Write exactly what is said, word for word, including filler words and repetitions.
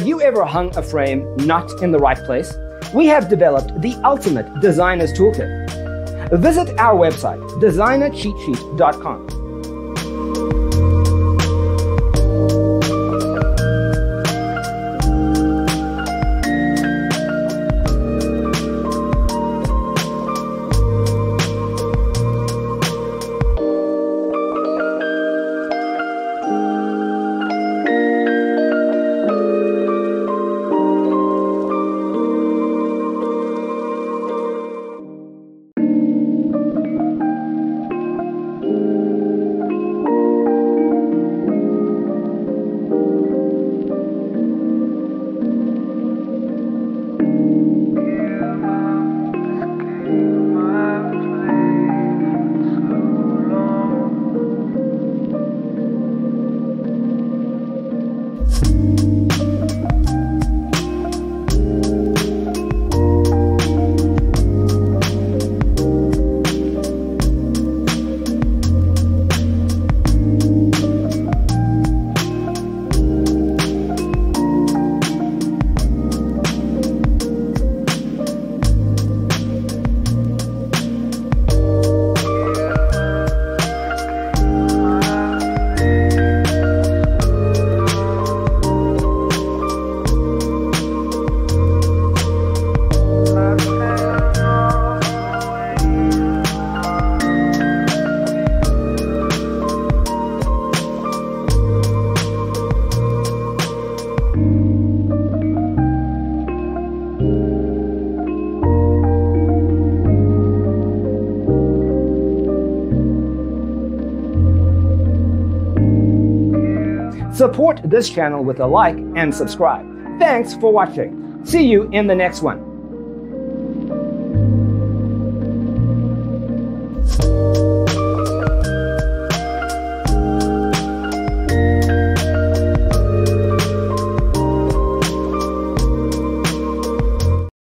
Have you ever hung a frame not in the right place? We have developed the ultimate designer's toolkit. Visit our website, designer cheat sheet dot com. Support this channel with a like and subscribe. Thanks for watching. See you in the next one.